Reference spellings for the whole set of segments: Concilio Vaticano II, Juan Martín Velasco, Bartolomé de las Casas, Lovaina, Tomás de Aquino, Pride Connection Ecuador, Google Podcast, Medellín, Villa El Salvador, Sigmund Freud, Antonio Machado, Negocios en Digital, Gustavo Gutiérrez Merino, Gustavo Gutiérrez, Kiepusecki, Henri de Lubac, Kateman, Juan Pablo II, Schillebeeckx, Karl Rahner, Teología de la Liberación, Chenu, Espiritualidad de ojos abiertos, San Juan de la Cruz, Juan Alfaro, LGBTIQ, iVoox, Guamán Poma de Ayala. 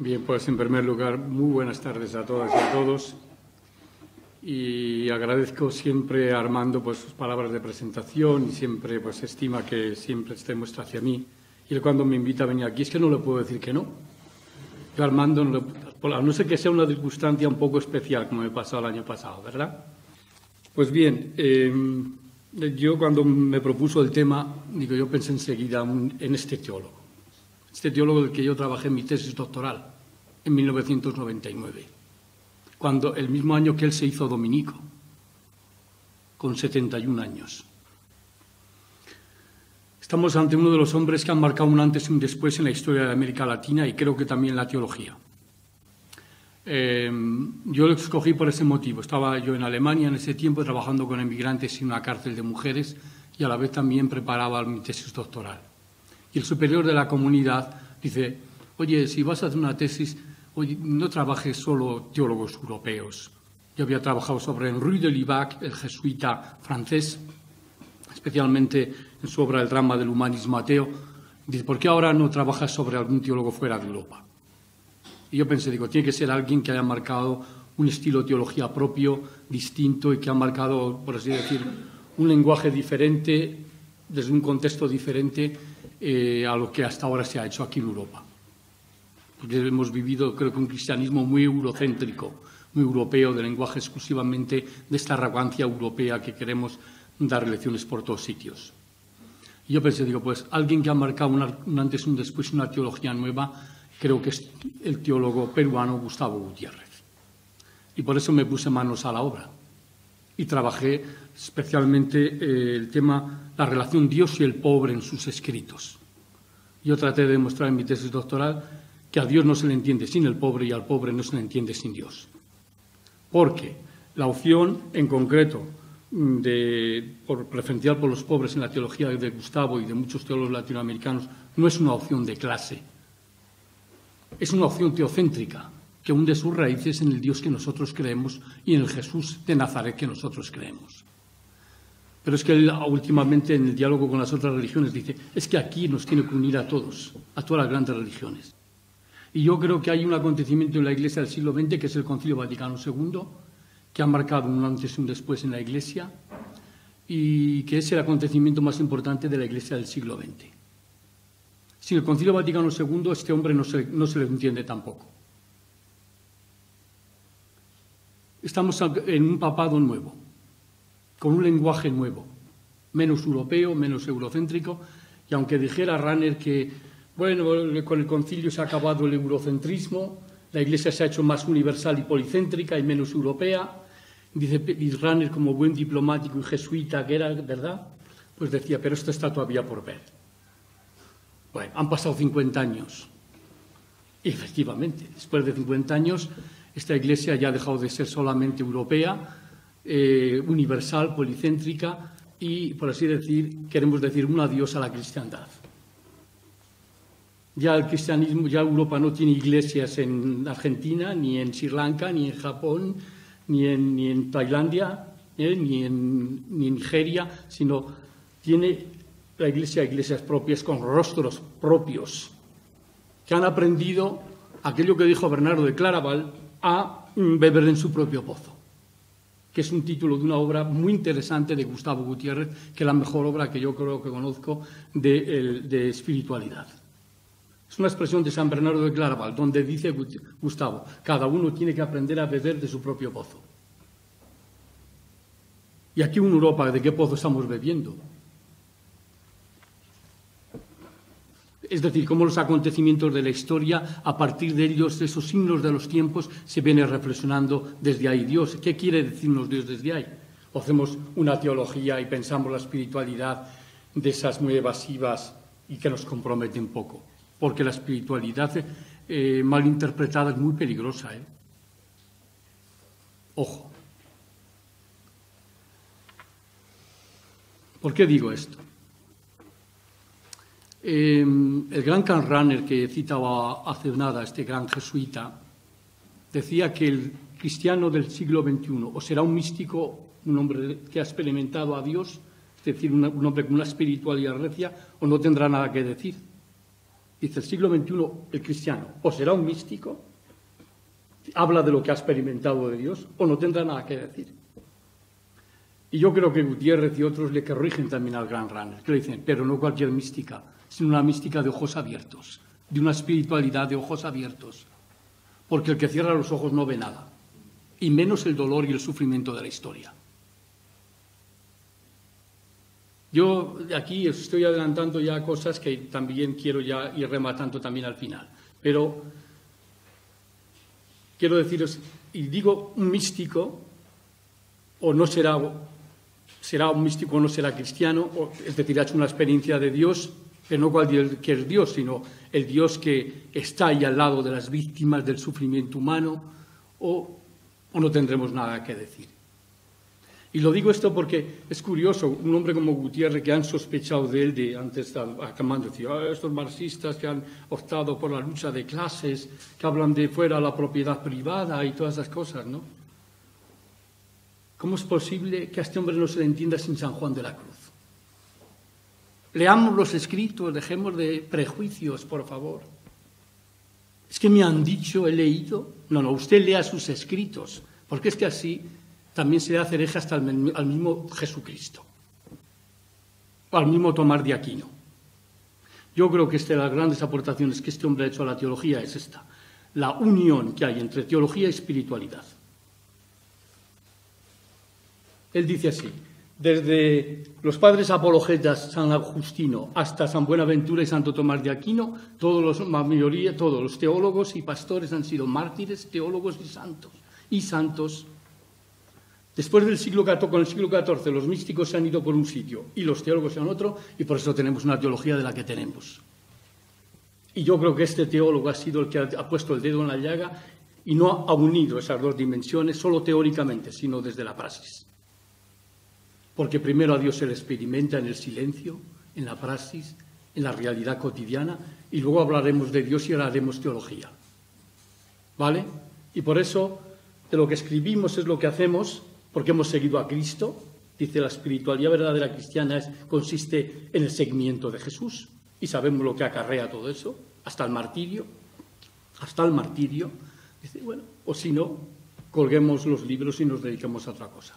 Bien, pues en primer lugar, muy buenas tardes a todas y a todos. Y agradezco siempre a Armando sus palabras de presentación y siempre estima que siempre esté muestra hacia mí. Y él cuando me invita a venir aquí es que no le puedo decir que no. Yo a Armando, a no ser que sea una circunstancia un poco especial como me pasó el año pasado, ¿verdad? Pues bien, yo cuando me propuso el tema, digo, yo pensé enseguida en este teólogo. Este teólogo del que yo trabajé en mi tesis doctoral en 1999, cuando el mismo año que él se hizo dominico, con 71 años. Estamos ante uno de los hombres que han marcado un antes y un después en la historia de América Latina y creo que también en la teología. Yo lo escogí por ese motivo. Estaba yo en Alemania en ese tiempo trabajando con emigrantes en una cárcel de mujeres y a la vez también preparaba mi tesis doctoral. Y el superior de la comunidad dice, oye, si vas a hacer una tesis, oye, no trabajes solo teólogos europeos. Yo había trabajado sobre Henri de Lubac, el jesuita francés, especialmente en su obra El drama del humanismo ateo. Dice, ¿por qué ahora no trabajas sobre algún teólogo fuera de Europa? Y yo pensé, digo, tiene que ser alguien que haya marcado un estilo de teología propio, distinto, y que ha marcado, por así decir, un lenguaje diferente, desde un contexto diferente a lo que hasta ahora se ha hecho aquí en Europa. Porque hemos vivido, creo que, un cristianismo muy eurocéntrico, muy europeo, de lenguaje exclusivamente de esta arrogancia europea que queremos dar lecciones por todos sitios. Y yo pensé, digo, pues alguien que ha marcado un antes y un después, una teología nueva, creo que es el teólogo peruano Gustavo Gutiérrez. Y por eso me puse manos a la obra. Y trabajé especialmente el tema la relación Dios y el pobre en sus escritos. Yo traté de demostrar en mi tesis doctoral que a Dios no se le entiende sin el pobre y al pobre no se le entiende sin Dios. Porque la opción en concreto preferencial por los pobres en la teología de Gustavo y de muchos teólogos latinoamericanos no es una opción de clase. Es una opción teocéntrica que hunde sus raíces en el Dios que nosotros creemos y en el Jesús de Nazaret que nosotros creemos. Pero es que él últimamente en el diálogo con las otras religiones dice, es que aquí nos tiene que unir a todos, a todas las grandes religiones. Y yo creo que hay un acontecimiento en la Iglesia del siglo XX, que es el Concilio Vaticano II, que ha marcado un antes y un después en la Iglesia, y que es el acontecimiento más importante de la Iglesia del siglo XX. Sin el Concilio Vaticano II, este hombre no se le entiende tampoco. Estamos en un papado nuevo, con un lenguaje nuevo, menos europeo, menos eurocéntrico, y aunque dijera Rahner que, bueno, con el concilio se ha acabado el eurocentrismo, la Iglesia se ha hecho más universal y policéntrica y menos europea, dice Rahner como buen diplomático y jesuita que era, ¿verdad? Pues decía, pero esto está todavía por ver. Bueno, han pasado 50 años, y efectivamente, después de 50 años, esta Iglesia ya ha dejado de ser solamente europea, universal, policéntrica y, por así decir, queremos decir un adiós a la cristiandad. Ya el cristianismo, ya Europa no tiene iglesias en Argentina, ni en Sri Lanka, ni en Japón, ni en Tailandia, ni en Nigeria, sino tiene la Iglesia iglesias propias con rostros propios que han aprendido aquello que dijo Bernardo de Claraval a beber en su propio pozo, que es un título de una obra muy interesante de Gustavo Gutiérrez, que es la mejor obra que yo creo que conozco de espiritualidad. Es una expresión de San Bernardo de Claraval, donde dice Gustavo, cada uno tiene que aprender a beber de su propio pozo. Y aquí en Europa, ¿de qué pozo estamos bebiendo? Es decir, cómo los acontecimientos de la historia, a partir de ellos, de esos signos de los tiempos, se viene reflexionando desde ahí Dios. ¿Qué quiere decirnos Dios desde ahí? O hacemos una teología y pensamos la espiritualidad de esas muy evasivas y que nos comprometen poco. Porque la espiritualidad mal interpretada es muy peligrosa. Ojo. ¿Por qué digo esto? El gran Karl Rahner que citaba hace nada, este gran jesuita, decía que el cristiano del siglo XXI o será un místico, un hombre que ha experimentado a Dios, es decir, un hombre con una espiritualidad recia, o no tendrá nada que decir. dice el siglo XXI, el cristiano o será un místico, habla de lo que ha experimentado de Dios, o no tendrá nada que decir. Y yo creo que Gutiérrez y otros le corrigen también al gran Rahner, que le dicen, pero no cualquier mística, sino una mística de ojos abiertos, de una espiritualidad de ojos abiertos, porque el que cierra los ojos no ve nada, y menos el dolor y el sufrimiento de la historia. Yo aquí estoy adelantando ya cosas que también quiero ya ir rematando también al final, pero quiero deciros, y digo un místico, o no será, será un místico o no será cristiano, o, es decir, ha hecho una experiencia de Dios, pero no cualquier Dios, sino el Dios que está ahí al lado de las víctimas del sufrimiento humano, o no tendremos nada que decir. Y lo digo esto porque es curioso, un hombre como Gutiérrez, que han sospechado de él, de antes Armando decía, estos marxistas que han optado por la lucha de clases, que hablan de fuera la propiedad privada y todas esas cosas, ¿no? ¿Cómo es posible que a este hombre no se le entienda sin San Juan de la Cruz? Leamos los escritos, dejemos de prejuicios, por favor. Es que me han dicho, he leído. No, no, usted lea sus escritos, porque es que así también se le hace hereje hasta al mismo Jesucristo, al mismo Tomás de Aquino. Yo creo que esta de las grandes aportaciones que este hombre ha hecho a la teología es esta, la unión que hay entre teología y espiritualidad. Él dice así, desde los padres apologetas San Agustino hasta San Buenaventura y Santo Tomás de Aquino, la mayoría, todos los teólogos y pastores han sido mártires, teólogos y santos. Después del siglo XIV, con el siglo XIV, los místicos se han ido por un sitio y los teólogos se han otro, y por eso tenemos una teología de la que tenemos. Y yo creo que este teólogo ha sido el que ha puesto el dedo en la llaga y no ha unido esas dos dimensiones solo teóricamente, sino desde la praxis. Porque primero a Dios se le experimenta en el silencio, en la praxis, en la realidad cotidiana, y luego hablaremos de Dios y haremos teología. ¿Vale? Y por eso, de lo que escribimos es lo que hacemos, porque hemos seguido a Cristo. Dice, la espiritualidad verdadera cristiana consiste en el seguimiento de Jesús, y sabemos lo que acarrea todo eso, hasta el martirio. Hasta el martirio. Dice, bueno, o si no, colguemos los libros y nos dediquemos a otra cosa.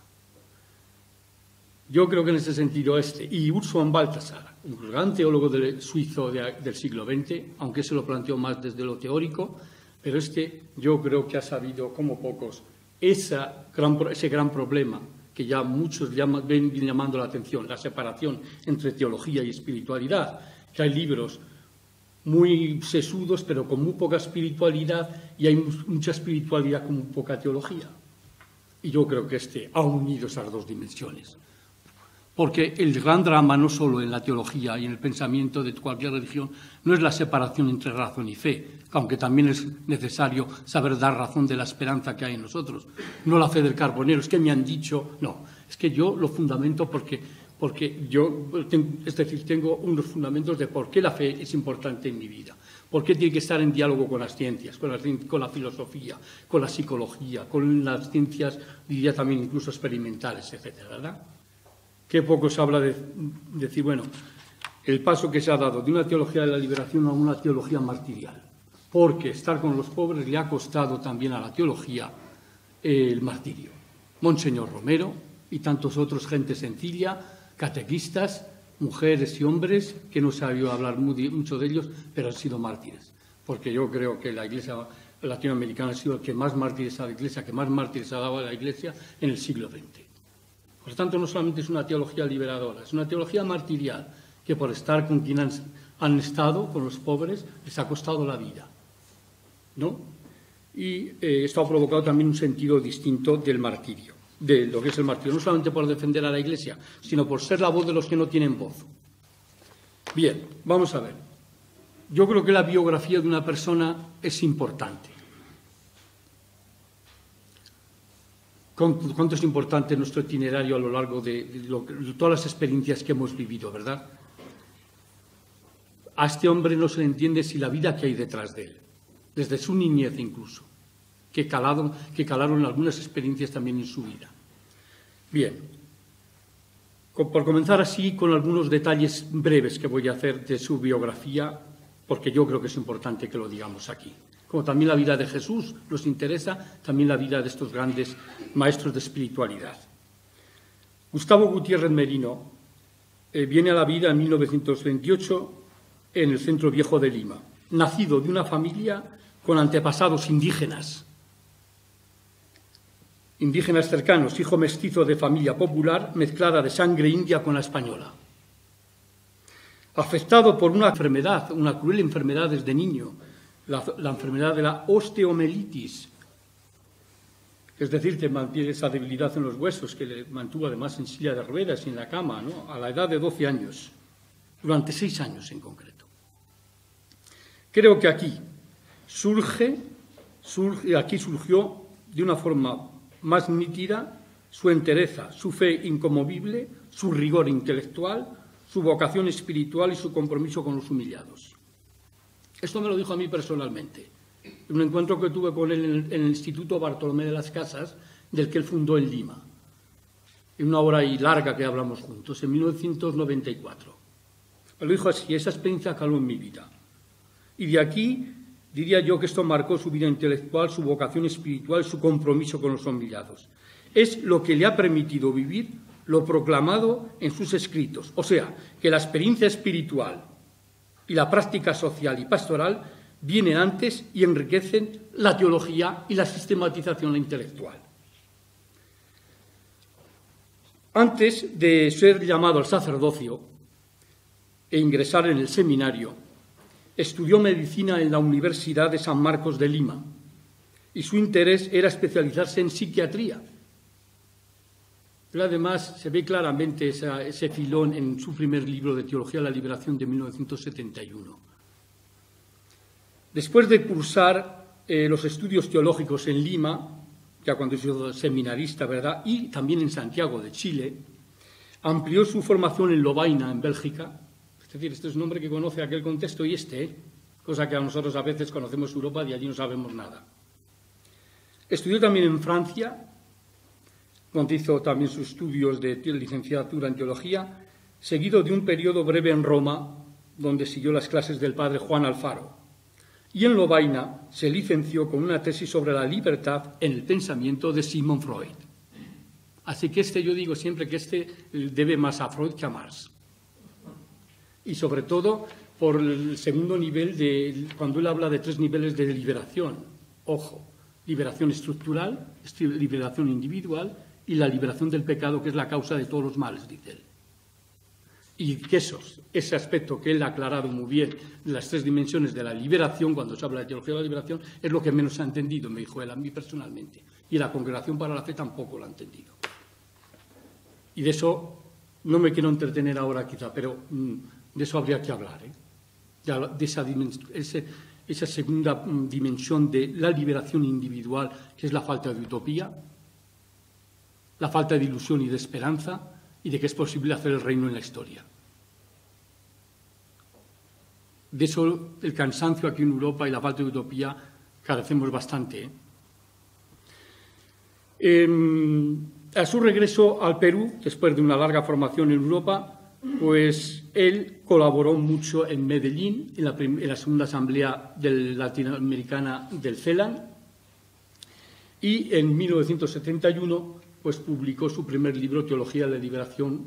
Yo creo que en ese sentido y Urs von Balthasar, un gran teólogo suizo del siglo XX, aunque se lo planteó más desde lo teórico, pero yo creo que ha sabido, como pocos, ese gran problema que ya muchos ven llamando la atención, la separación entre teología y espiritualidad, que hay libros muy sesudos pero con muy poca espiritualidad y hay mucha espiritualidad con muy poca teología. Y yo creo que ha unido esas dos dimensiones. Porque el gran drama, no solo en la teología y en el pensamiento de cualquier religión, no es la separación entre razón y fe, aunque también es necesario saber dar razón de la esperanza que hay en nosotros. No la fe del carbonero, es que me han dicho, no, es que yo lo fundamento porque yo, es decir, tengo unos fundamentos de por qué la fe es importante en mi vida, por qué tiene que estar en diálogo con las ciencias, con la filosofía, con la psicología, con las ciencias, diría también incluso experimentales, etcétera, ¿verdad? Qué poco se habla de decir, bueno, el paso que se ha dado de una teología de la liberación a una teología martirial, porque estar con los pobres le ha costado también a la teología el martirio. Monseñor Romero y tantos otros, gente sencilla, catequistas, mujeres y hombres, que no se ha oído hablar mucho de ellos, pero han sido mártires, porque yo creo que la Iglesia latinoamericana ha sido el que más mártires ha dado a la Iglesia, que más mártires ha dado a la Iglesia en el siglo XX. Por tanto, no solamente es una teología liberadora, es una teología martirial, que por estar con quien han estado, con los pobres, les ha costado la vida, ¿no? Y esto ha provocado también un sentido distinto del martirio, de lo que es el martirio, no solamente por defender a la Iglesia, sino por ser la voz de los que no tienen voz. Bien, vamos a ver. Yo creo que la biografía de una persona es importante. Cuánto es importante nuestro itinerario a lo largo de todas las experiencias que hemos vivido, ¿verdad? A este hombre no se le entiende sin la vida que hay detrás de él, desde su niñez incluso, que calaron algunas experiencias también en su vida. Bien, por comenzar así con algunos detalles breves que voy a hacer de su biografía, porque yo creo que es importante que lo digamos aquí. Como también la vida de Jesús nos interesa, también la vida de estos grandes maestros de espiritualidad. Gustavo Gutiérrez Merino viene a la vida en 1928 en el Centro Viejo de Lima, nacido de una familia con antepasados indígenas cercanos, hijo mestizo de familia popular, mezclada de sangre india con la española. Afectado por una enfermedad, una cruel enfermedad desde niño, la enfermedad de la osteomelitis, es decir, que mantiene esa debilidad en los huesos, que le mantuvo además en silla de ruedas y en la cama, ¿no?, a la edad de 12 años, durante 6 años en concreto. Creo que aquí surgió de una forma más nítida su entereza, su fe inconmovible, su rigor intelectual, su vocación espiritual y su compromiso con los humillados. Esto me lo dijo a mí personalmente, en un encuentro que tuve con él en el Instituto Bartolomé de las Casas, del que él fundó en Lima, en una hora y larga que hablamos juntos, en 1994. Me lo dijo así: esa experiencia caló en mi vida. Y de aquí diría yo que esto marcó su vida intelectual, su vocación espiritual, su compromiso con los humillados. Es lo que le ha permitido vivir lo proclamado en sus escritos. O sea, que la experiencia espiritual y la práctica social y pastoral vienen antes y enriquecen la teología y la sistematización intelectual. Antes de ser llamado al sacerdocio e ingresar en el seminario, estudió medicina en la Universidad de San Marcos de Lima y su interés era especializarse en psiquiatría. Pero además se ve claramente ese filón en su primer libro de Teología de la Liberación de 1971. Después de cursar los estudios teológicos en Lima, ya cuando hizo seminarista, ¿verdad?, y también en Santiago de Chile, amplió su formación en Lovaina, en Bélgica. Es decir, este es un hombre que conoce aquel contexto y cosa que a nosotros a veces conocemos Europa y allí no sabemos nada. Estudió también en Francia, donde hizo también sus estudios de licenciatura en teología, seguido de un periodo breve en Roma, donde siguió las clases del padre Juan Alfaro. Y en Lovaina se licenció con una tesis sobre la libertad en el pensamiento de Sigmund Freud. Así que yo digo siempre que debe más a Freud que a Marx. Y sobre todo por el segundo nivel, cuando él habla de 3 niveles de liberación. Ojo, liberación estructural, liberación individual y la liberación del pecado, que es la causa de todos los males, dice él. Y que ese aspecto que él ha aclarado muy bien, las 3 dimensiones de la liberación, cuando se habla de teología de la liberación, es lo que menos se ha entendido, me dijo él a mí personalmente. Y la Congregación para la Fe tampoco lo ha entendido. Y de eso no me quiero entretener ahora quizá, pero de eso habría que hablar, ¿eh? De esa segunda dimensión de la liberación individual, que es la falta de utopía, la falta de ilusión y de esperanza, y de que es posible hacer el reino en la historia. De eso el cansancio aquí en Europa y la falta de utopía carecemos bastante, ¿eh? A su regreso al Perú, después de una larga formación en Europa, pues él colaboró mucho en Medellín, en la segunda asamblea latinoamericana del CELAM, y en 1971 pues, publicó su primer libro, Teología de la Liberación,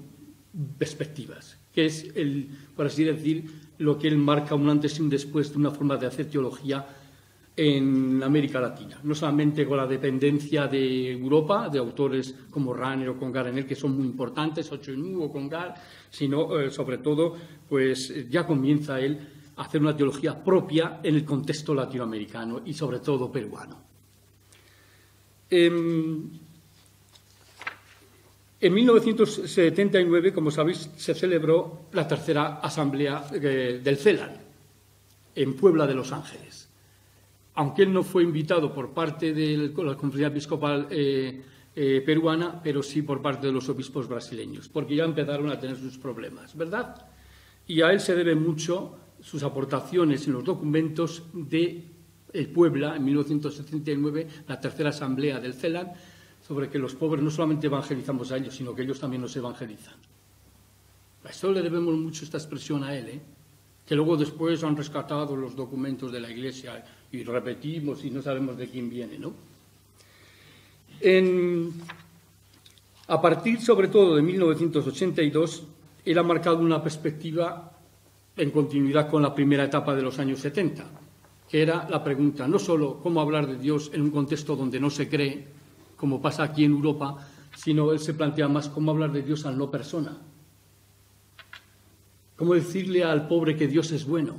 Perspectivas, que es, por así decir, lo que él marca un antes y un después de una forma de hacer teología en América Latina, no solamente con la dependencia de Europa, de autores como Rahner o Congar en él, que son muy importantes, o Chenu o Congar, sino sobre todo, pues ya comienza él a hacer una teología propia en el contexto latinoamericano y sobre todo peruano. En 1979, como sabéis, se celebró la tercera asamblea del CELAM en Puebla de Los Ángeles. Aunque él no fue invitado por parte de la Conferencia Episcopal peruana, pero sí por parte de los obispos brasileños, porque ya empezaron a tener sus problemas, ¿verdad? Y a él se deben mucho sus aportaciones en los documentos de Puebla, en 1979, la tercera asamblea del CELAM, sobre que los pobres no solamente evangelizamos a ellos, sino que ellos también nos evangelizan. A esto le debemos mucho esta expresión a él, ¿eh? que luego después han rescatado los documentos de la Iglesia y repetimos y no sabemos de quién viene, ¿no? A partir, sobre todo, de 1982, él ha marcado una perspectiva en continuidad con la primera etapa de los años 70, que era la pregunta no solo cómo hablar de Dios en un contexto donde no se cree, como pasa aquí en Europa, sino él se plantea más cómo hablar de Dios al no persona. ¿Cómo decirle al pobre que Dios es bueno?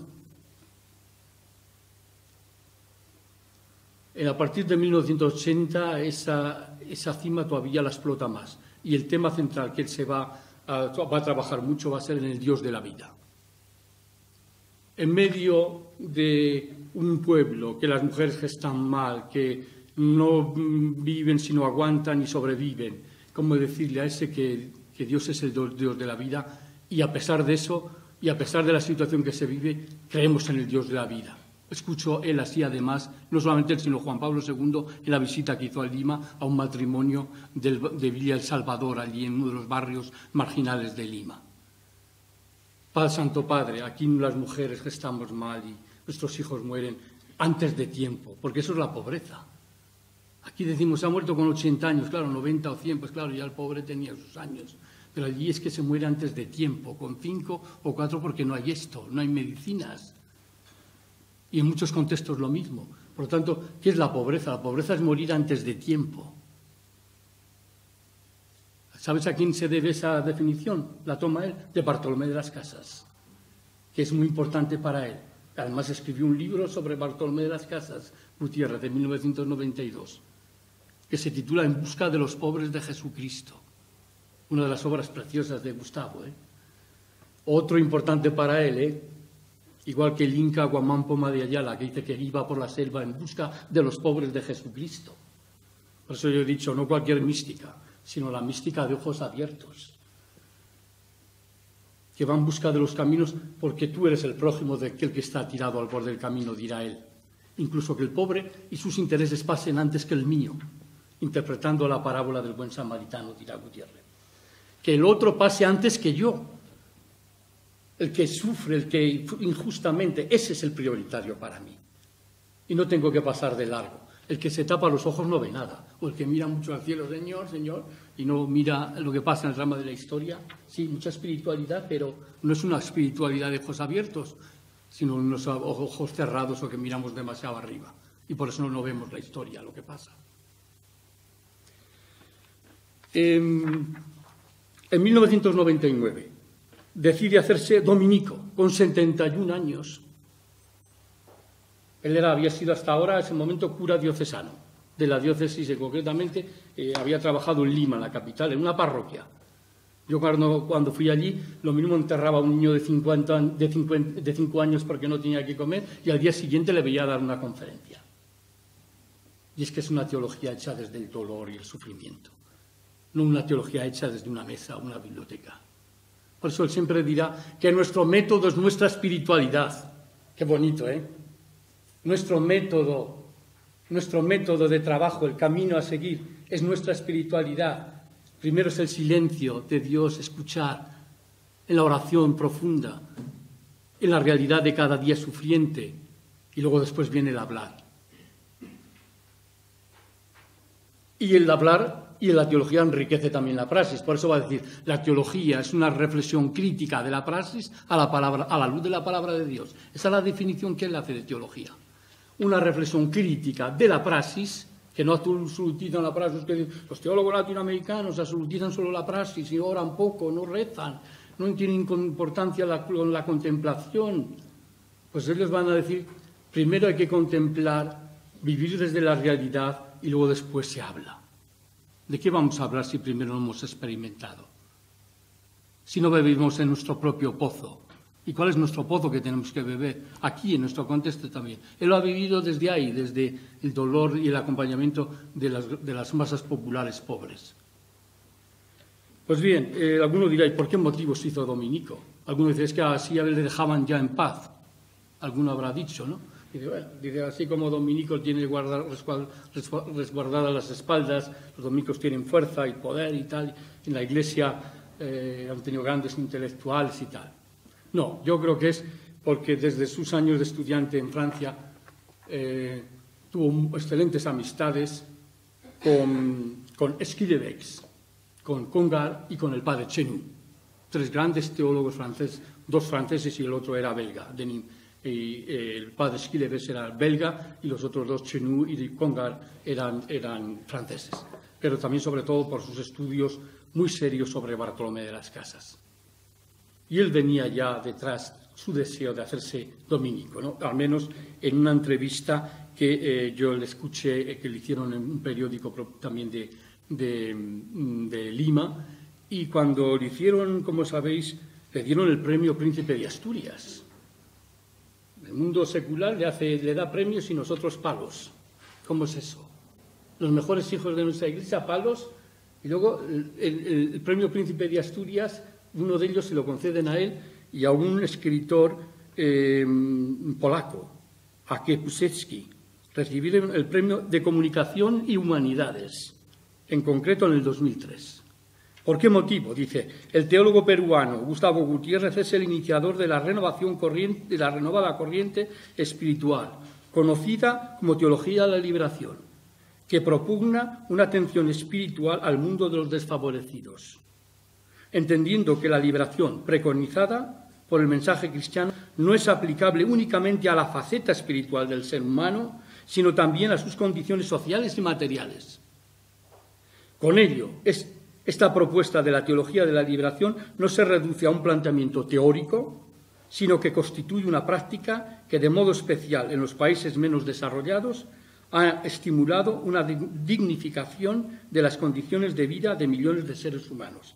A partir de 1980 esa cima todavía la explota más y el tema central que él se va a trabajar mucho va a ser en el Dios de la vida. En medio de un pueblo que las mujeres gestan mal, que no viven sino aguantan y sobreviven, ¿cómo decirle a ese que Dios es el Dios de la vida? Y a pesar de eso, y a pesar de la situación que se vive, creemos en el Dios de la vida. Escucho él así, además, no solamente él, sino Juan Pablo II, en la visita que hizo a Lima a un matrimonio de Villa El Salvador, allí en uno de los barrios marginales de Lima. Padre Santo Padre, aquí las mujeres gestamos mal y nuestros hijos mueren antes de tiempo, porque eso es la pobreza. Aquí decimos, ha muerto con 80 años, claro, 90 o 100, pues claro, ya el pobre tenía sus años. Pero allí es que se muere antes de tiempo, con 5 o 4, porque no hay esto, no hay medicinas. Y en muchos contextos lo mismo. Por lo tanto, ¿qué es la pobreza? La pobreza es morir antes de tiempo. ¿Sabes a quién se debe esa definición? La toma él de Bartolomé de las Casas, que es muy importante para él. Además, escribió un libro sobre Bartolomé de las Casas, Gutiérrez, de 1992, que se titula En busca de los pobres de Jesucristo. Una de las obras preciosas de Gustavo, ¿eh? Otro importante para él, ¿eh? Igual que el Inca Guamán Poma de Ayala, que dice que iba por la selva en busca de los pobres de Jesucristo. Por eso yo he dicho, no cualquier mística, sino la mística de ojos abiertos, que va en busca de los caminos porque tú eres el prójimo de aquel que está tirado al borde del camino, dirá él. Incluso que el pobre y sus intereses pasen antes que el mío, interpretando la parábola del buen samaritano, dirá Gutiérrez. Que el otro pase antes que yo, el que sufre, el que injustamente, ese es el prioritario para mí. Y no tengo que pasar de largo. El que se tapa los ojos no ve nada, o el que mira mucho al cielo, Señor, Señor, y no mira lo que pasa en el drama de la historia. Sí, mucha espiritualidad, pero no es una espiritualidad de ojos abiertos, sino unos ojos cerrados o que miramos demasiado arriba. Y por eso no vemos la historia, lo que pasa. En 1999 decide hacerse dominico con 71 años. Él había sido hasta ahora, en ese momento, cura diocesano de la diócesis, y concretamente había trabajado en Lima, en la capital, en una parroquia. Yo cuando fui allí, lo mínimo enterraba a un niño de 5 años porque no tenía que comer y al día siguiente le veía dar una conferencia. Y es que es una teología hecha desde el dolor y el sufrimiento. No una teología hecha desde una mesa o una biblioteca. Por eso él siempre dirá que nuestro método es nuestra espiritualidad. Qué bonito, ¿eh? Nuestro método de trabajo, el camino a seguir, es nuestra espiritualidad. Primero es el silencio de Dios, escuchar en la oración profunda, en la realidad de cada día sufriente, y luego después viene el hablar. Y el hablar. Y la teología enriquece también la praxis. Por eso va a decir, la teología es una reflexión crítica de la praxis a la luz de la palabra de Dios. Esa es la definición que él hace de teología. Una reflexión crítica de la praxis, que no absolutizan la praxis, que los teólogos latinoamericanos absolutizan solo la praxis y oran poco, no rezan, no tienen importancia la contemplación. Pues ellos van a decir, primero hay que contemplar, vivir desde la realidad y luego después se habla. ¿De qué vamos a hablar si primero no hemos experimentado? Si no bebimos en nuestro propio pozo. ¿Y cuál es nuestro pozo que tenemos que beber? Aquí, en nuestro contexto también. Él lo ha vivido desde ahí, desde el dolor y el acompañamiento de las masas populares pobres. Pues bien, alguno dirá, ¿y por qué motivo se hizo dominico? Alguno dice, es que así le dejaban ya en paz. Alguno habrá dicho, ¿no? Dice, bueno, así como dominicos tienen resguardadas las espaldas, los dominicos tienen fuerza y poder y tal, en la Iglesia han tenido grandes intelectuales y tal. No, yo creo que es porque desde sus años de estudiante en Francia tuvo excelentes amistades con Schillebeeckx, con Congar y con el padre Chenu, tres grandes teólogos franceses, dos franceses y el otro era belga. El padre Schillebeeckx era belga y los otros dos, Chenu y Congar, eran franceses, pero también sobre todo por sus estudios muy serios sobre Bartolomé de las Casas. Y él venía ya detrás su deseo de hacerse dominico, ¿no? Al menos en una entrevista que yo le escuché, que le hicieron en un periódico también de Lima, y cuando le hicieron, como sabéis, le dieron el premio Príncipe de Asturias. El mundo secular le da premios y nosotros palos. ¿Cómo es eso? Los mejores hijos de nuestra Iglesia, palos, y luego el premio Príncipe de Asturias, uno de ellos se lo conceden a él y a un escritor polaco, a Kiepusecki, recibieron el premio de Comunicación y Humanidades, en concreto en el 2003. ¿Por qué motivo? Dice, el teólogo peruano Gustavo Gutiérrez es el iniciador de la renovada corriente espiritual, conocida como Teología de la Liberación, que propugna una atención espiritual al mundo de los desfavorecidos, entendiendo que la liberación preconizada por el mensaje cristiano no es aplicable únicamente a la faceta espiritual del ser humano, sino también a sus condiciones sociales y materiales. Con ello, esta propuesta de la teología de la liberación no se reduce a un planteamiento teórico, sino que constituye una práctica que, de modo especial en los países menos desarrollados, ha estimulado una dignificación de las condiciones de vida de millones de seres humanos.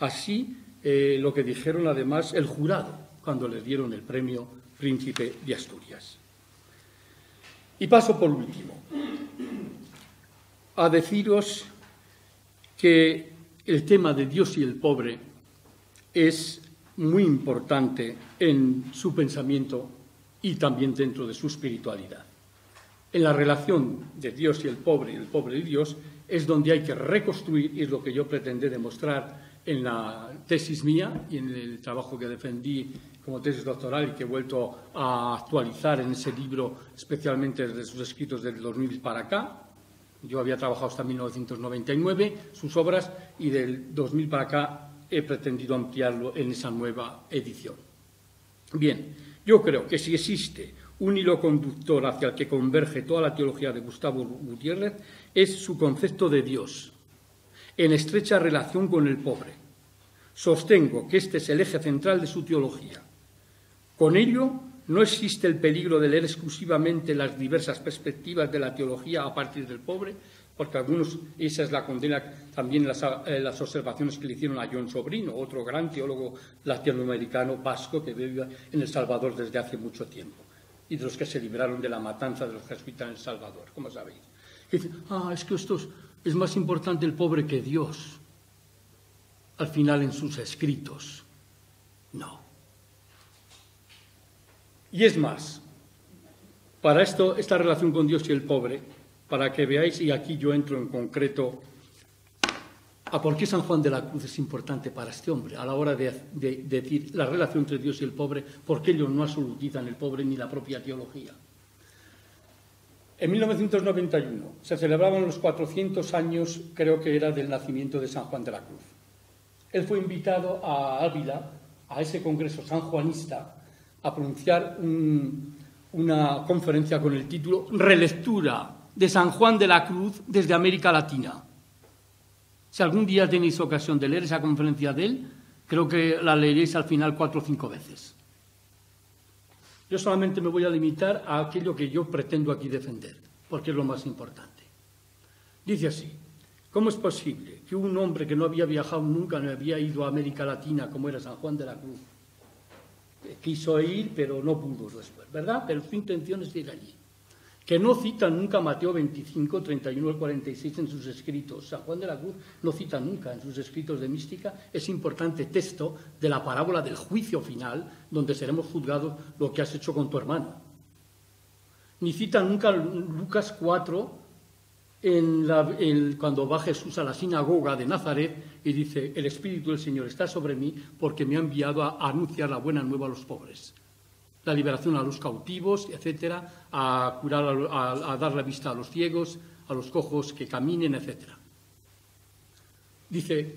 Así lo que dijeron además el jurado cuando le dieron el premio Príncipe de Asturias. Y paso por último a deciros que el tema de Dios y el pobre es muy importante en su pensamiento y también dentro de su espiritualidad. En la relación de Dios y el pobre y Dios, es donde hay que reconstruir, y es lo que yo pretendí demostrar en la tesis mía y en el trabajo que defendí como tesis doctoral y que he vuelto a actualizar en ese libro, especialmente desde sus escritos del 2000 para acá. Yo había trabajado hasta 1999 sus obras y del 2000 para acá he pretendido ampliarlo en esa nueva edición. Bien, yo creo que si existe un hilo conductor hacia el que converge toda la teología de Gustavo Gutiérrez es su concepto de Dios, en estrecha relación con el pobre. Sostengo que este es el eje central de su teología. Con ello, no existe el peligro de leer exclusivamente las diversas perspectivas de la teología a partir del pobre, porque algunos, esa es la condena también las observaciones que le hicieron a John Sobrino, otro gran teólogo latinoamericano vasco que vive en El Salvador desde hace mucho tiempo, y de los que se libraron de la matanza de los jesuitas en El Salvador, como sabéis. Y dicen, es que estos... Es más importante el pobre que Dios, al final en sus escritos. No. Y es más, para esto, esta relación con Dios y el pobre, para que veáis, y aquí yo entro en concreto, a por qué San Juan de la Cruz es importante para este hombre, a la hora de decir la relación entre Dios y el pobre, porque ellos no absolutizan el pobre ni la propia teología. En 1991 se celebraban los 400 años, creo que era, del nacimiento de San Juan de la Cruz. Él fue invitado a Ávila, a ese congreso sanjuanista, a pronunciar una conferencia con el título Relectura de San Juan de la Cruz desde América Latina. Si algún día tenéis ocasión de leer esa conferencia de él, creo que la leeréis al final 4 o 5 veces. Yo solamente me voy a limitar a aquello que yo pretendo aquí defender, porque es lo más importante. Dice así, ¿cómo es posible que un hombre que no había viajado nunca, no había ido a América Latina, como era San Juan de la Cruz, quiso ir, pero no pudo después, ¿verdad? Pero su intención es ir allí. Que no cita nunca Mateo 25, 31 al 46 en sus escritos. San Juan de la Cruz no cita nunca en sus escritos de mística ese importante texto de la parábola del juicio final, donde seremos juzgados lo que has hecho con tu hermano. Ni cita nunca Lucas 4, cuando va Jesús a la sinagoga de Nazaret y dice, el Espíritu del Señor está sobre mí porque me ha enviado a anunciar la buena nueva a los pobres. la liberación a los cautivos, etcétera, a curar, a dar la vista a los ciegos, a los cojos que caminen, etcétera. Dice,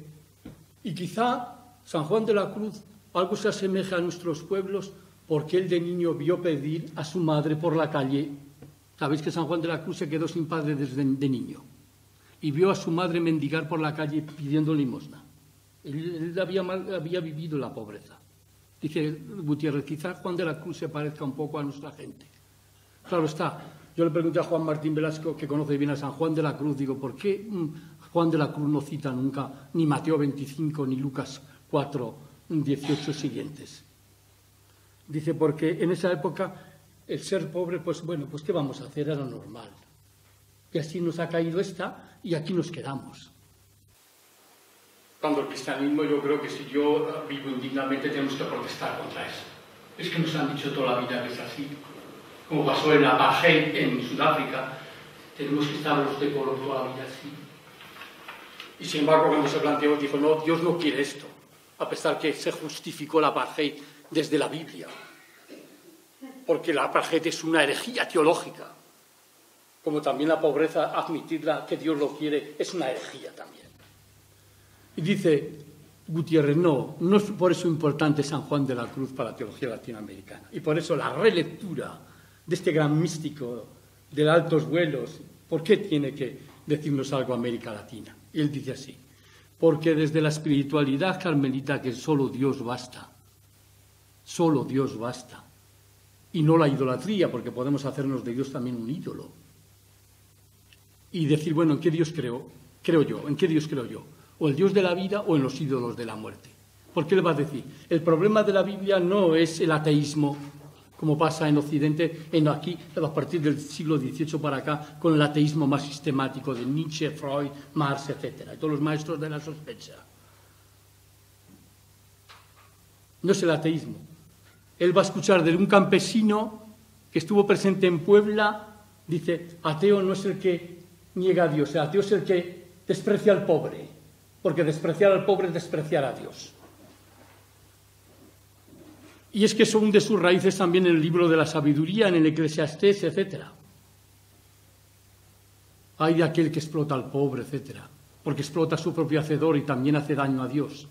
y quizá San Juan de la Cruz algo se asemeja a nuestros pueblos porque él de niño vio pedir a su madre por la calle. Sabéis que San Juan de la Cruz se quedó sin padre desde de niño y vio a su madre mendigar por la calle pidiendo limosna. Él había vivido la pobreza. Dice Gutiérrez, quizá Juan de la Cruz se parezca un poco a nuestra gente. Claro está, yo le pregunté a Juan Martín Velasco, que conoce bien a San Juan de la Cruz, digo, ¿por qué Juan de la Cruz no cita nunca ni Mateo 25 ni Lucas 4, 18 siguientes? Dice, porque en esa época el ser pobre, pues bueno, pues ¿qué vamos a hacer? Era normal. Y así nos ha caído esta y aquí nos quedamos. Cuando el cristianismo, yo creo que si yo vivo indignamente tenemos que protestar contra eso. Es que nos han dicho toda la vida que es así. Como pasó en apartheid en Sudáfrica, tenemos que estar los de color toda la vida así. Y sin embargo, cuando se planteó, dijo, no, Dios no quiere esto, a pesar que se justificó el apartheid desde la Biblia. Porque el apartheid es una herejía teológica. Como también la pobreza, admitirla, que Dios lo quiere, es una herejía también. Y dice Gutiérrez, no, no es por eso importante San Juan de la Cruz para la teología latinoamericana. Y por eso la relectura de este gran místico de altos vuelos, ¿por qué tiene que decirnos algo a América Latina? Y él dice así, porque desde la espiritualidad carmelita que solo Dios basta, y no la idolatría, porque podemos hacernos de Dios también un ídolo. Y decir, bueno, ¿en qué Dios creo yo? ¿En qué Dios creo yo? O el Dios de la vida o en los ídolos de la muerte. Porque él va a decir, el problema de la Biblia no es el ateísmo, como pasa en Occidente, aquí, a partir del siglo XVIII para acá, con el ateísmo más sistemático de Nietzsche, Freud, Marx, etcétera, y todos los maestros de la sospecha. No es el ateísmo. Él va a escuchar de un campesino que estuvo presente en Puebla, dice, ateo no es el que niega a Dios, el ateo es el que desprecia al pobre. Porque despreciar al pobre es despreciar a Dios. Y es que eso hunde sus raíces también en el libro de la sabiduría, en el Eclesiastés, etc. Hay de aquel que explota al pobre, etc. Porque explota a su propio hacedor y también hace daño a Dios.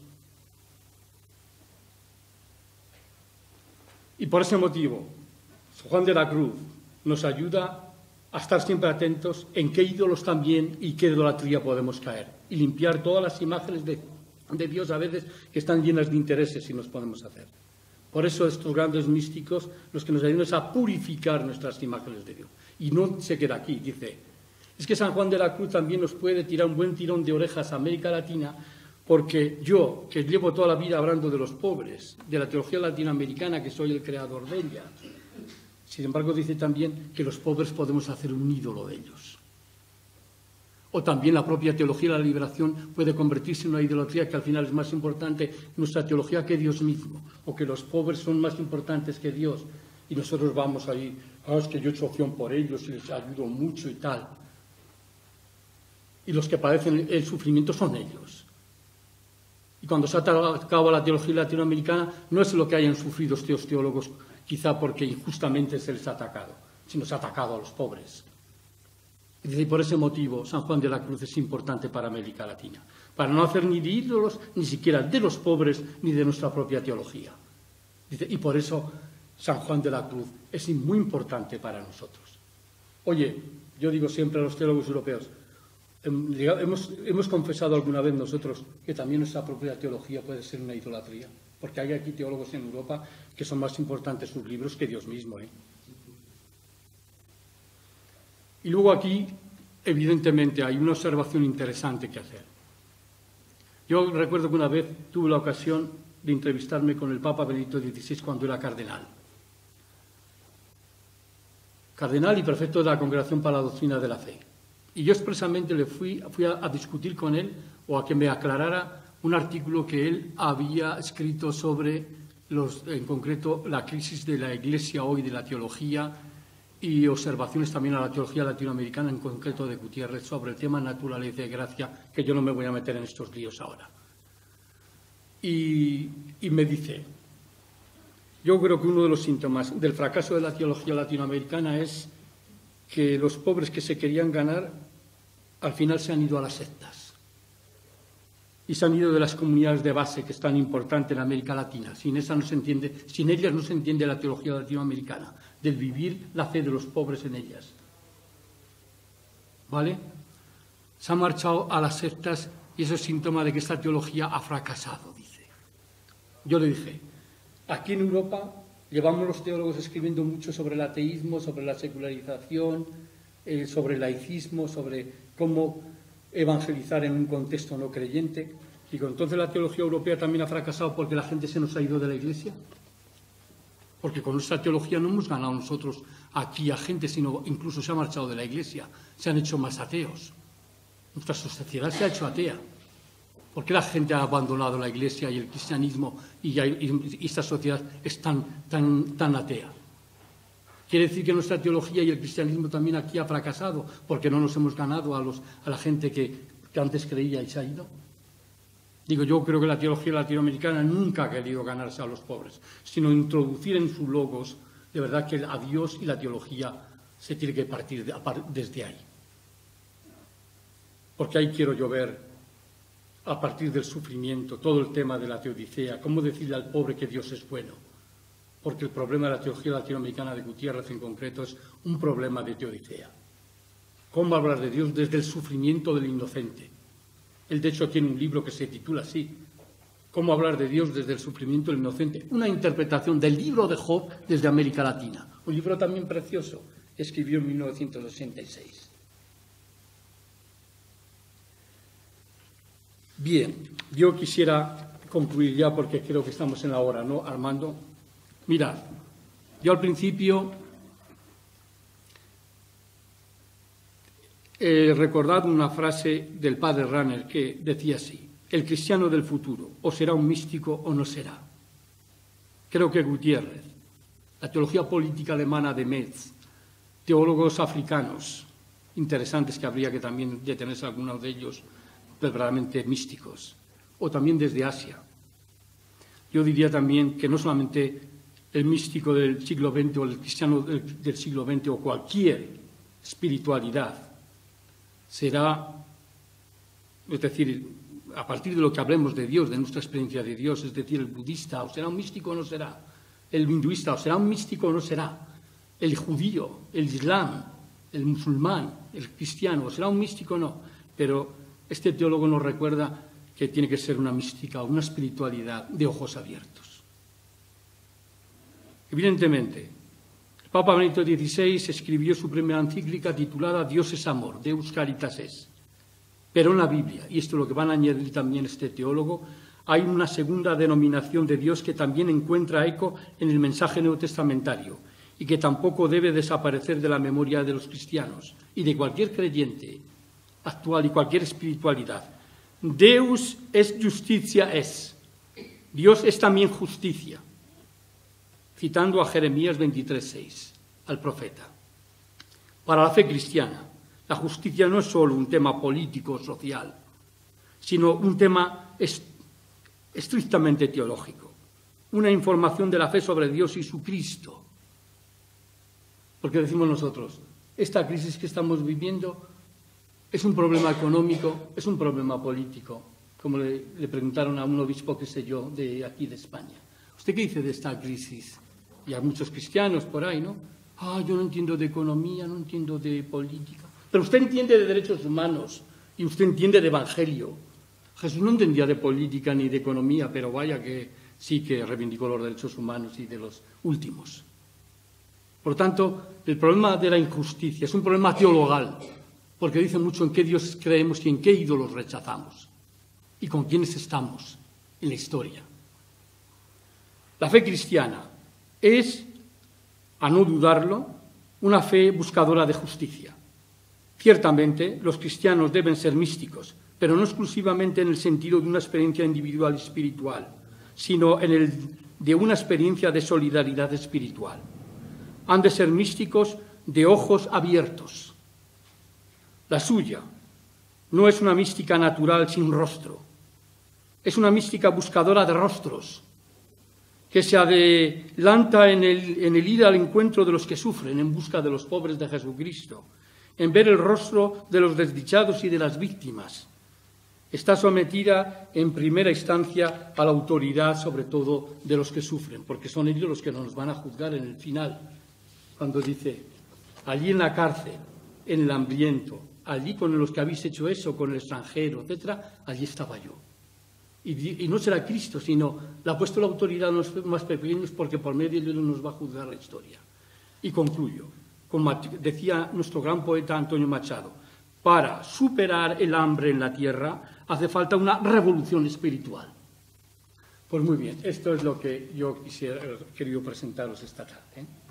Y por ese motivo, San Juan de la Cruz nos ayuda a estar siempre atentos en qué ídolos también y qué idolatría podemos caer. Y limpiar todas las imágenes de Dios a veces que están llenas de intereses y nos podemos hacer. Por eso estos grandes místicos, los que nos ayudan es a purificar nuestras imágenes de Dios. Y no se queda aquí, dice. Es que San Juan de la Cruz también nos puede tirar un buen tirón de orejas a América Latina, porque yo, que llevo toda la vida hablando de los pobres, de la teología latinoamericana, que soy el creador de ella. Sin embargo, dice también que los pobres podemos hacer un ídolo de ellos. O también la propia teología de la liberación puede convertirse en una idolatría que al final es más importante nuestra teología que Dios mismo. O que los pobres son más importantes que Dios. Y nosotros vamos ahí, es que yo he hecho opción por ellos y les ayudo mucho y tal. Y los que padecen el sufrimiento son ellos. Y cuando se acaba la teología latinoamericana no es lo que hayan sufrido estos teólogos, quizá porque injustamente se les ha atacado, sino se ha atacado a los pobres. Y por ese motivo, San Juan de la Cruz es importante para América Latina, para no hacer ni de ídolos, ni siquiera de los pobres, ni de nuestra propia teología. Dice, y por eso San Juan de la Cruz es muy importante para nosotros. Oye, yo digo siempre a los teólogos europeos, hemos confesado alguna vez nosotros que también nuestra propia teología puede ser una idolatría. Porque hay aquí teólogos en Europa que son más importantes sus libros que Dios mismo, ¿eh? Y luego aquí, evidentemente, hay una observación interesante que hacer. Yo recuerdo que una vez tuve la ocasión de entrevistarme con el Papa Benedicto XVI cuando era cardenal. Cardenal y prefecto de la Congregación para la Doctrina de la Fe. Y yo expresamente le fui a discutir con él o a que me aclarara un artículo que él había escrito sobre, en concreto, la crisis de la Iglesia hoy, de la teología, y observaciones también a la teología latinoamericana, en concreto de Gutiérrez, sobre el tema naturaleza y gracia, que yo no me voy a meter en estos líos ahora. Y me dice, Yo creo que uno de los síntomas del fracaso de la teología latinoamericana es que los pobres que se querían ganar al final se han ido a las sectas y se han ido de las comunidades de base, que es tan importante en América Latina. Sin ellas no se entiende la teología latinoamericana, del vivir la fe de los pobres en ellas. ¿Vale? Se ha marchado a las sectas y eso es síntoma de que esta teología ha fracasado, dice. Yo le dije, aquí en Europa llevamos los teólogos escribiendo mucho sobre el ateísmo, sobre la secularización, sobre el laicismo, sobre cómo evangelizar en un contexto no creyente. Digo, entonces la teología europea también ha fracasado porque la gente se nos ha ido de la Iglesia. Porque con nuestra teología no hemos ganado nosotros aquí a gente, sino incluso se ha marchado de la Iglesia, se han hecho más ateos. Nuestra sociedad se ha hecho atea. ¿Por qué la gente ha abandonado la Iglesia y el cristianismo y esta sociedad es tan atea? Quiere decir que nuestra teología y el cristianismo también aquí ha fracasado, porque no nos hemos ganado a la gente que antes creía y se ha ido. Digo, yo creo que la teología latinoamericana nunca ha querido ganarse a los pobres, sino introducir en sus logos, de verdad, que a Dios y la teología se tiene que partir desde ahí. Porque ahí quiero yo ver, a partir del sufrimiento, todo el tema de la teodicea, cómo decirle al pobre que Dios es bueno. Porque el problema de la teología latinoamericana de Gutiérrez en concreto es un problema de teodicea. ¿Cómo hablar de Dios desde el sufrimiento del inocente? Él, de hecho, tiene un libro que se titula así, ¿Cómo hablar de Dios desde el sufrimiento del inocente? Una interpretación del libro de Job desde América Latina. Un libro también precioso, escribió en 1986. Bien, yo quisiera concluir ya porque creo que estamos en la hora, ¿no, Armando? Mirad, yo al principio recordad una frase del padre Rahner que decía así, el cristiano del futuro o será un místico o no será. Creo que Gutiérrez, la teología política alemana de Metz, teólogos africanos interesantes que habría que también detenerse algunos de ellos, verdaderamente místicos, o también desde Asia. Yo diría también que no solamente el místico del siglo XX o el cristiano del siglo XX o cualquier espiritualidad será, es decir, a partir de lo que hablemos de Dios, de nuestra experiencia de Dios, es decir, el budista o será un místico o no será, el hinduista o será un místico o no será, el judío, el islam, el musulmán, el cristiano, o será un místico o no, pero este teólogo nos recuerda que tiene que ser una mística, una espiritualidad de ojos abiertos. Evidentemente, el Papa Benedicto XVI escribió su primera encíclica titulada Dios es amor, Deus Caritas Es. Pero en la Biblia, y esto es lo que van a añadir también este teólogo, hay una segunda denominación de Dios que también encuentra eco en el mensaje neotestamentario y que tampoco debe desaparecer de la memoria de los cristianos y de cualquier creyente actual y cualquier espiritualidad. Deus es justicia es. Dios es también justicia. Citando a Jeremías 23:6, al profeta. Para la fe cristiana, la justicia no es solo un tema político o social, sino un tema estrictamente teológico. Una información de la fe sobre Dios y su Cristo. Porque decimos nosotros, esta crisis que estamos viviendo es un problema económico, es un problema político, como le preguntaron a un obispo, qué sé yo, de aquí de España. ¿Usted qué dice de esta crisis? Y a muchos cristianos por ahí, ¿no? Ah, yo no entiendo de economía, no entiendo de política. Pero usted entiende de derechos humanos y usted entiende de evangelio. Jesús no entendía de política ni de economía, pero vaya que sí que reivindicó los derechos humanos y de los últimos. Por tanto, el problema de la injusticia es un problema teologal, porque dice mucho en qué Dios creemos y en qué ídolos rechazamos y con quiénes estamos en la historia. La fe cristiana es, a no dudarlo, una fe buscadora de justicia. Ciertamente, los cristianos deben ser místicos, pero no exclusivamente en el sentido de una experiencia individual y espiritual, sino en el de una experiencia de solidaridad espiritual. Han de ser místicos de ojos abiertos. La suya no es una mística natural sin rostro, es una mística buscadora de rostros, que se adelanta en el ir al encuentro de los que sufren en busca de los pobres de Jesucristo, en ver el rostro de los desdichados y de las víctimas. Está sometida en primera instancia a la autoridad, sobre todo de los que sufren, porque son ellos los que nos van a juzgar en el final, cuando dice, allí en la cárcel, en el hambriento, allí con los que habéis hecho eso, con el extranjero, etcétera, allí estaba yo. Y no será Cristo, sino le ha puesto la autoridad a los más pequeños, porque por medio de él nos va a juzgar la historia. Y concluyo, como decía nuestro gran poeta Antonio Machado, para superar el hambre en la tierra hace falta una revolución espiritual. Pues muy bien, esto es lo que yo quisiera, querido presentaros esta tarde.